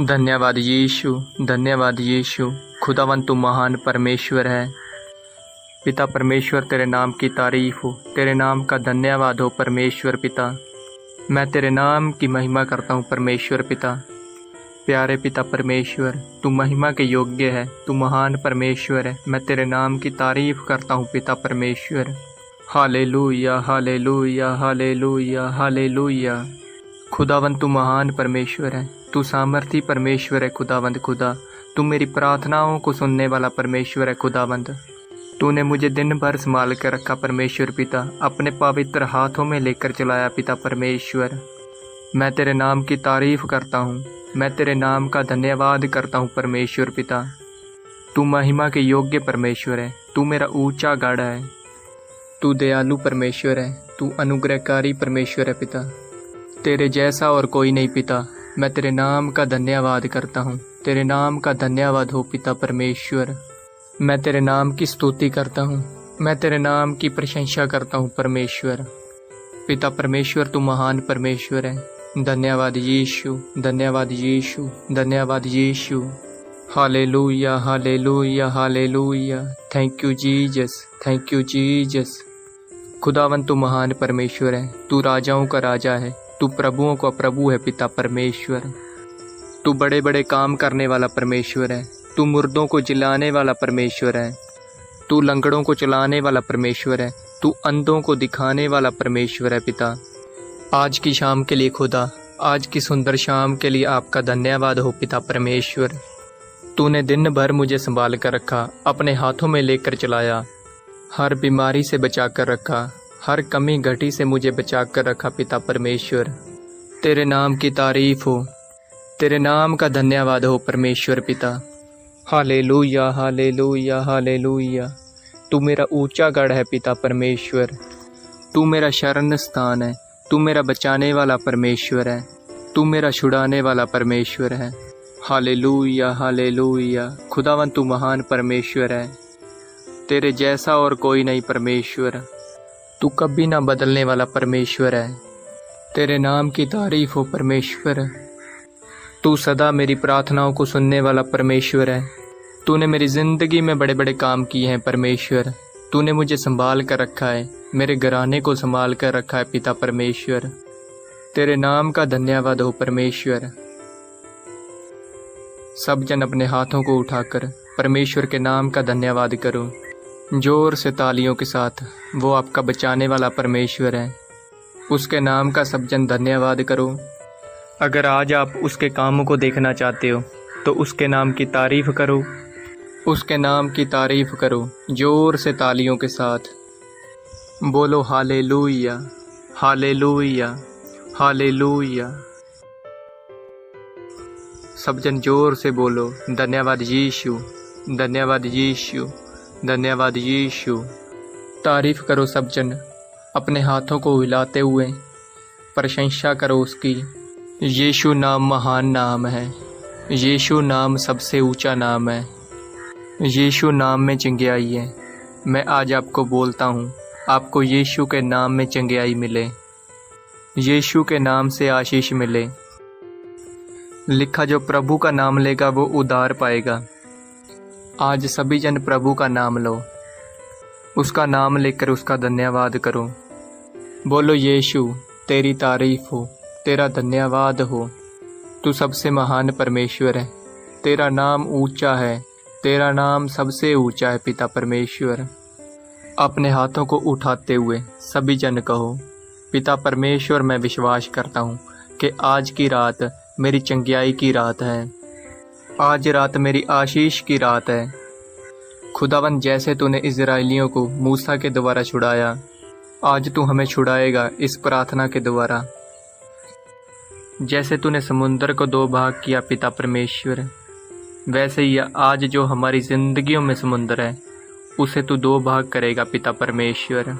धन्यवाद यीशु, धन्यवाद यीशु। खुदावन तू महान परमेश्वर है। पिता परमेश्वर, तेरे नाम की तारीफ हो, तेरे नाम का धन्यवाद हो परमेश्वर पिता। मैं तेरे नाम की महिमा करता हूँ परमेश्वर पिता। प्यारे पिता परमेश्वर, तू महिमा के योग्य है, तू महान परमेश्वर है। मैं तेरे नाम की तारीफ करता हूँ पिता परमेश्वर। Hallelujah, hallelujah, hallelujah, hallelujah. खुदावंद तू महान परमेश्वर है, तू सामर्थी परमेश्वर है खुदावंद खुदा। तू मेरी प्रार्थनाओं को सुनने वाला परमेश्वर है खुदावंद। तूने मुझे दिन भर संभाल कर रखा परमेश्वर पिता, अपने पवित्र हाथों में लेकर चलाया पिता परमेश्वर। मैं तेरे नाम की तारीफ करता हूँ, मैं तेरे नाम का धन्यवाद करता हूँ परमेश्वर पिता। तू महिमा के योग्य परमेश्वर है, तू मेरा ऊंचा गढ़ है, तू दयालु परमेश्वर है, तू अनुग्रहकारी परमेश्वर है पिता। तेरे जैसा और कोई नहीं पिता। मैं तेरे नाम का धन्यवाद करता हूँ, तेरे नाम का धन्यवाद हो पिता परमेश्वर। मैं तेरे नाम की स्तुति करता हूँ, मैं तेरे नाम की प्रशंसा करता हूँ परमेश्वर। पिता परमेश्वर, तू महान परमेश्वर है। धन्यवाद यीशु, धन्यवाद यीशु, धन्यवाद यीशु। Hallelujah, hallelujah, hallelujah. Thank you Jesus, thank you Jesus. खुदावंद तू महान परमेश्वर है, तू राजाओं का राजा है, तू प्रभुओं का प्रभु है पिता परमेश्वर। तू बड़े बड़े काम करने वाला परमेश्वर है, तू मुर्दों को जिलाने वाला परमेश्वर है, तू लंगड़ों को चलाने वाला परमेश्वर है, तू अंधों को दिखाने वाला परमेश्वर है पिता। आज की शाम के लिए खुदा, आज की सुंदर शाम के लिए आपका धन्यवाद हो पिता परमेश्वर। तूने दिन भर मुझे संभाल कर रखा, अपने हाथों में लेकर चलाया, हर बीमारी से बचा कर रखा, हर कमी घटी से मुझे बचा कर रखा पिता परमेश्वर। तेरे नाम की तारीफ हो, तेरे नाम का धन्यवाद हो परमेश्वर पिता। Hallelujah, hallelujah, hallelujah. तू मेरा ऊंचा गढ़ है पिता परमेश्वर, तू मेरा शरण स्थान है, तू मेरा बचाने वाला परमेश्वर है, तू मेरा छुड़ाने वाला परमेश्वर है। Hallelujah, hallelujah. खुदावंद तू महान परमेश्वर है, तेरे जैसा और कोई नहीं परमेश्वर। तू कभी ना बदलने वाला परमेश्वर है, तेरे नाम की तारीफ हो परमेश्वर। तू सदा मेरी प्रार्थनाओं को सुनने वाला परमेश्वर है। तूने मेरी ज़िंदगी में बड़े बड़े काम किए हैं परमेश्वर। तूने मुझे संभाल कर रखा है, मेरे घराने को संभाल कर रखा है पिता परमेश्वर। तेरे नाम का धन्यवाद हो परमेश्वर। सब जन अपने हाथों को उठाकर परमेश्वर के नाम का धन्यवाद करो जोर से तालियों के साथ। वो आपका बचाने वाला परमेश्वर है, उसके नाम का सब जन धन्यवाद करो। अगर आज आप उसके कामों को देखना चाहते हो तो उसके नाम की तारीफ करो, उसके नाम की तारीफ करो जोर से तालियों के साथ। बोलो हालेलुया, हालेलुया, हालेलुया। सब जन जोर से बोलो, धन्यवाद यीशु, धन्यवाद यीशु, धन्यवाद यीशु। तारीफ करो सब जन, अपने हाथों को हिलाते हुए प्रशंसा करो उसकी। यीशु नाम महान नाम है, यीशु नाम सबसे ऊंचा नाम है, यीशु नाम में चंगियाई है। मैं आज आपको बोलता हूँ, आपको यीशु के नाम में चंगियाई मिले, यीशु के नाम से आशीष मिले। लिखा जो प्रभु का नाम लेगा वो उद्धार पाएगा। आज सभी जन प्रभु का नाम लो, उसका नाम लेकर उसका धन्यवाद करो। बोलो यीशु तेरी तारीफ हो, तेरा धन्यवाद हो। तू सबसे महान परमेश्वर है, तेरा नाम ऊंचा है, तेरा नाम सबसे ऊंचा है पिता परमेश्वर। अपने हाथों को उठाते हुए सभी जन कहो, पिता परमेश्वर मैं विश्वास करता हूँ कि आज की रात मेरी चंगियाई की रात है, आज रात मेरी आशीष की रात है। खुदावंद जैसे तूने इजराइलियों को मूसा के द्वारा छुड़ाया, आज तू हमें छुड़ाएगा इस प्रार्थना के द्वारा। जैसे तूने समुंदर को दो भाग किया पिता परमेश्वर, वैसे ही आज जो हमारी जिंदगियों में समुंदर है उसे तू दो भाग करेगा पिता परमेश्वर।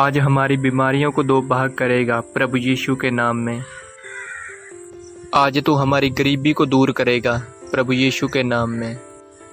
आज हमारी बीमारियों को दो भाग करेगा प्रभु यीशु के नाम में। आज तू हमारी गरीबी को दूर करेगा प्रभु यीशु के नाम में।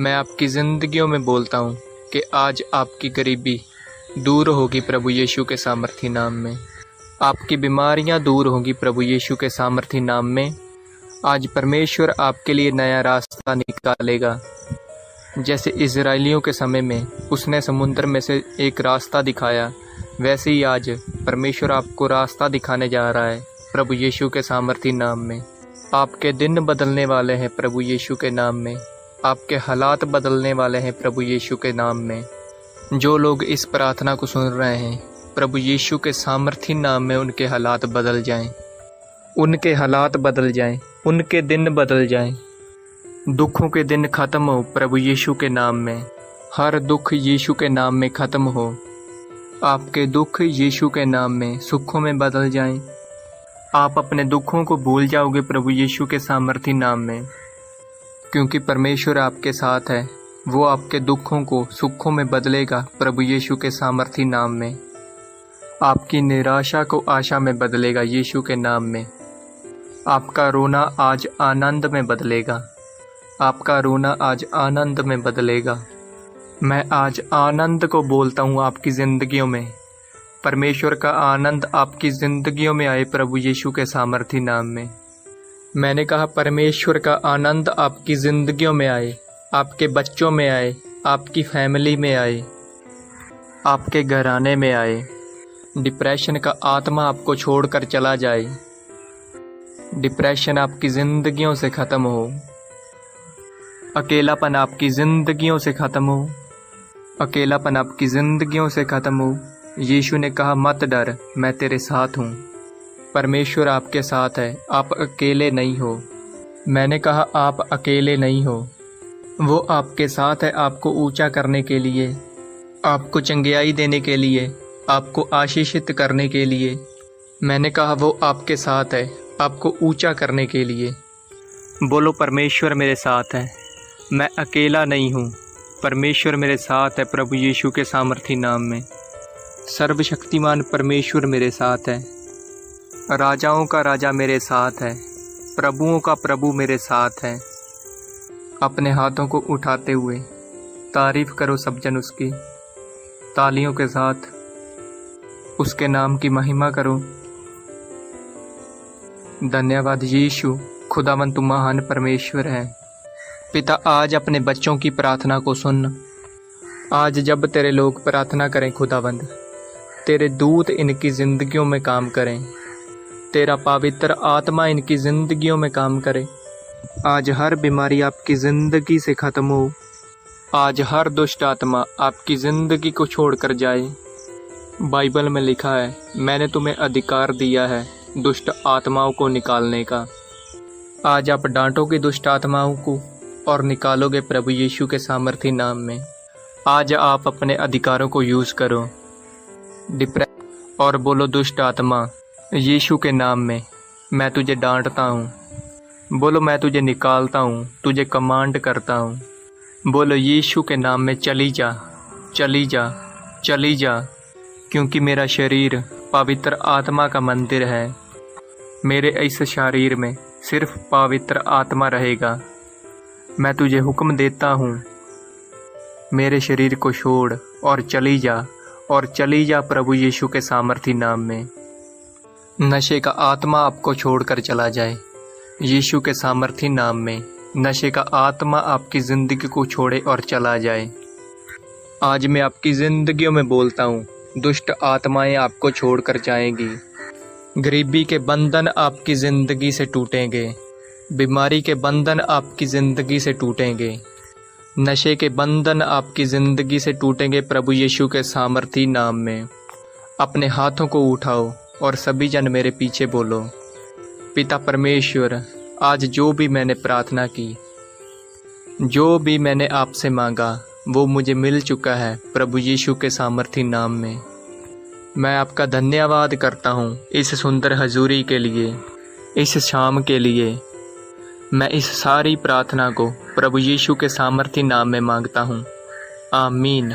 मैं आपकी ज़िंदगियों में बोलता हूँ कि आज आपकी गरीबी दूर होगी प्रभु यीशु के सामर्थी नाम में। आपकी बीमारियाँ दूर होंगी प्रभु यीशु के सामर्थी नाम में। आज परमेश्वर आपके लिए नया रास्ता निकालेगा, जैसे इजराइलियों के समय में उसने समुद्र में से एक रास्ता दिखाया, वैसे ही आज परमेश्वर आपको रास्ता दिखाने जा रहा है प्रभु यीशु के सामर्थी नाम में। आपके दिन बदलने वाले हैं प्रभु यीशु के नाम में, आपके हालात बदलने वाले हैं प्रभु यीशु के नाम में। जो लोग इस प्रार्थना को सुन रहे हैं, प्रभु यीशु के सामर्थी नाम में उनके हालात बदल जाएं, उनके हालात बदल जाएं, उनके दिन बदल जाएं। दुखों के दिन ख़त्म हो प्रभु यीशु के नाम में, हर दुख यीशु के नाम में ख़त्म हो। आपके दुख यीशु के नाम में सुखों में बदल जाएं। आप अपने दुखों को भूल जाओगे प्रभु यीशु के सामर्थी नाम में, क्योंकि परमेश्वर आपके साथ है। वो आपके दुखों को सुखों में बदलेगा प्रभु यीशु के सामर्थी नाम में। आपकी निराशा को आशा में बदलेगा यीशु के नाम में। आपका रोना आज आनंद में बदलेगा, आपका रोना आज आनंद में बदलेगा। मैं आज आनंद को बोलता हूँ आपकी ज़िंदगियों में, परमेश्वर का आनंद आपकी ज़िंदगियों में आए प्रभु यीशु के सामर्थी नाम में। मैंने कहा परमेश्वर का आनंद आपकी ज़िंदगियों में आए, आपके बच्चों में आए, आपकी फैमिली में आए, आपके घराने में आए। डिप्रेशन का आत्मा आपको छोड़कर चला जाए, डिप्रेशन आपकी ज़िंदगियों से ख़त्म हो, अकेलापन आपकी ज़िंदगियों से ख़त्म हो, अकेलापन आपकी ज़िंदगियों से ख़त्म हो। यीशु ने कहा मत डर, मैं तेरे साथ हूँ। परमेश्वर आपके साथ है, आप अकेले नहीं हो। मैंने कहा आप अकेले नहीं हो, वो आपके साथ है। आपको ऊंचा करने के लिए, आपको चंगियाई देने के लिए, आपको आशीषित करने के लिए। मैंने कहा वो आपके साथ है, आपको ऊंचा करने के लिए। बोलो परमेश्वर मेरे साथ है, मैं अकेला नहीं हूँ। परमेश्वर मेरे साथ है प्रभु यीशु के सामर्थी नाम में। सर्वशक्तिमान परमेश्वर मेरे साथ है, राजाओं का राजा मेरे साथ है, प्रभुओं का प्रभु मेरे साथ है। अपने हाथों को उठाते हुए तारीफ़ करो सब जन उसकी, तालियों के साथ उसके नाम की महिमा करो। धन्यवाद यीशु, खुदावंद तू महान परमेश्वर है। पिता आज अपने बच्चों की प्रार्थना को सुन। आज जब तेरे लोग प्रार्थना करें खुदावंद, तेरे दूत इनकी ज़िंदगियों में काम करें, तेरा पवित्र आत्मा इनकी ज़िंदगियों में काम करे। आज हर बीमारी आपकी ज़िंदगी से ख़त्म हो, आज हर दुष्ट आत्मा आपकी ज़िंदगी को छोड़कर जाए। बाइबल में लिखा है मैंने तुम्हें अधिकार दिया है दुष्ट आत्माओं को निकालने का। आज आप डांटोगे दुष्ट आत्माओं को और निकालोगे प्रभु यीशु के सामर्थी नाम में। आज आप अपने अधिकारों को यूज़ करो। डिप्रेस और बोलो दुष्ट आत्मा यीशु के नाम में, मैं तुझे डांटता हूँ। बोलो मैं तुझे निकालता हूँ, तुझे कमांड करता हूँ। बोलो यीशु के नाम में चली जा, चली जा, चली जा। क्योंकि मेरा शरीर पवित्र आत्मा का मंदिर है, मेरे इस शरीर में सिर्फ पवित्र आत्मा रहेगा। मैं तुझे हुक्म देता हूँ मेरे शरीर को छोड़ और चली जा, और चली जा प्रभु यीशु के सामर्थी नाम में। नशे का आत्मा आपको छोड़कर चला जाए यीशु के सामर्थी नाम में। नशे का आत्मा आपकी ज़िंदगी को छोड़े और चला जाए। आज मैं आपकी ज़िंदगियों में बोलता हूँ दुष्ट आत्माएं आपको छोड़कर जाएंगी। गरीबी के बंधन आपकी ज़िंदगी से टूटेंगे, बीमारी के बंधन आपकी ज़िंदगी से टूटेंगे, नशे के बंधन आपकी ज़िंदगी से टूटेंगे प्रभु यीशु के सामर्थी नाम में। अपने हाथों को उठाओ और सभी जन मेरे पीछे बोलो। पिता परमेश्वर, आज जो भी मैंने प्रार्थना की, जो भी मैंने आपसे मांगा, वो मुझे मिल चुका है प्रभु यीशु के सामर्थी नाम में। मैं आपका धन्यवाद करता हूँ इस सुंदर हजूरी के लिए, इस शाम के लिए। मैं इस सारी प्रार्थना को प्रभु यीशु के सामर्थी नाम में मांगता हूँ। आमीन।